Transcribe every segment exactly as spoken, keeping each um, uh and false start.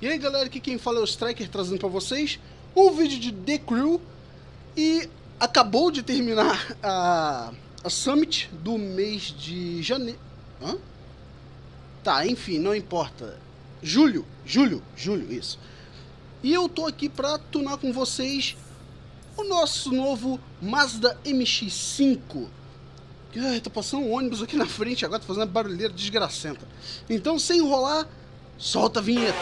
E aí galera, aqui quem fala é o Striker trazendo pra vocês um vídeo de The Crew. E acabou de terminar a, a Summit do mês de janeiro. Hã? Tá, enfim, não importa. Julho, julho, julho, isso. E eu tô aqui pra tunar com vocês o nosso novo Mazda M X cinco. Ai, tá passando um ônibus aqui na frente agora, tá fazendo uma barulheira desgracenta. Então, sem enrolar, solta a vinheta.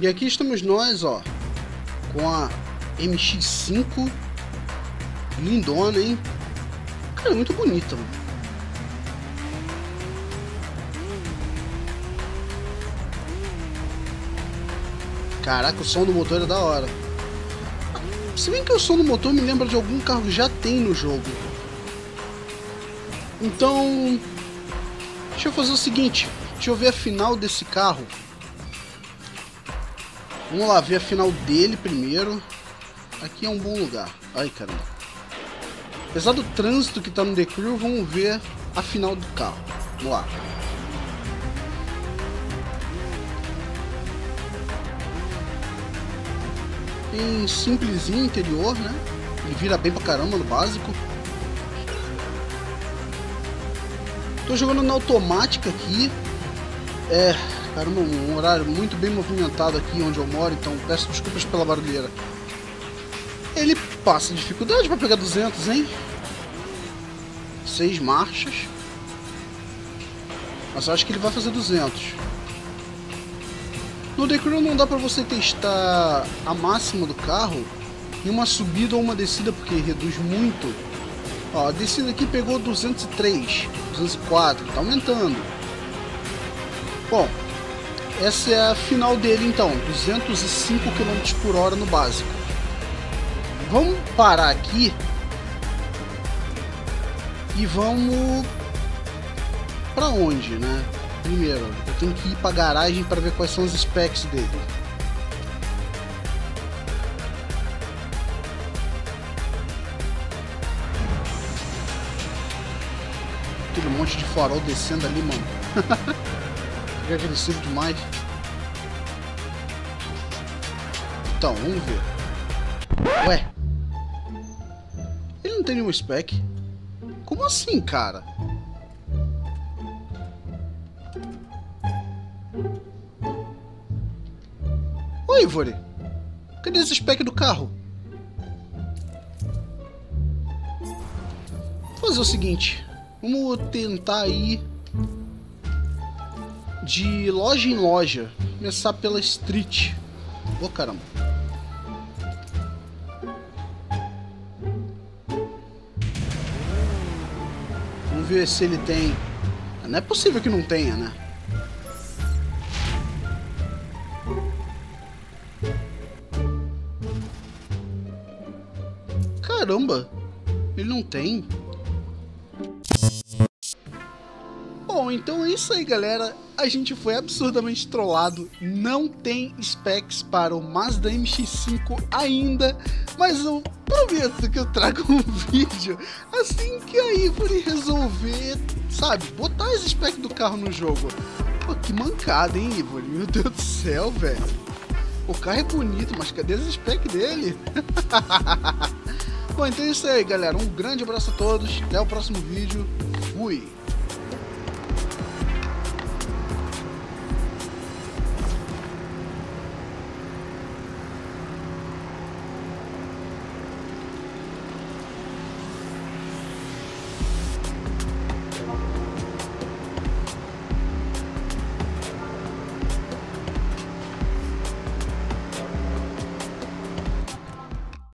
E aqui estamos nós, ó, com a M X cinco, lindona, hein? Cara, muito bonita, mano. Caraca, o som do motor é da hora. Se bem que o som do motor me lembra de algum carro que já tem no jogo. Então, deixa eu fazer o seguinte, deixa eu ver a final desse carro. Vamos lá ver a final dele primeiro. Aqui é um bom lugar. Ai, caramba. Apesar do trânsito que tá no The Crew, vamos ver a final do carro. Vamos lá. Tem simplesinho interior, né? Ele vira bem pra caramba no básico. Tô jogando na automática aqui. É... Caramba, um horário muito bem movimentado aqui onde eu moro, então peço desculpas pela barulheira. Ele passa dificuldade para pegar duzentos, hein? Seis marchas. Mas eu acho que ele vai fazer duzentos. No The Crew não dá para você testar a máxima do carro em uma subida ou uma descida, porque reduz muito. Ó, a descida aqui pegou duzentos e três, duzentos e quatro, tá aumentando. Bom... Essa é a final dele então, duzentos e cinco quilômetros por hora no básico. Vamos parar aqui e vamos para onde, né? Primeiro, eu tenho que ir para a garagem para ver quais são os specs dele. Aquele monte de farol descendo ali, mano. É agressivo demais. Então, vamos ver. Ué. Ele não tem nenhum spec. Como assim, cara? Oi, Ivory. Cadê esse spec do carro? Vou fazer o seguinte. Vamos tentar aí... de loja em loja, começar pela Street. Ô, caramba. Vamos ver se ele tem... Não é possível que não tenha, né? Caramba, ele não tem. Bom, então é isso aí, galera. A gente foi absurdamente trollado. Não tem specs para o Mazda M X cinco ainda, mas eu prometo que eu trago um vídeo assim que a Ivory resolver, sabe, botar esse spec do carro no jogo. Pô, que mancada, hein, Ivory? Meu Deus do céu, velho. O carro é bonito, mas cadê esse spec dele? Bom, então é isso aí, galera. Um grande abraço a todos. Até o próximo vídeo. Fui!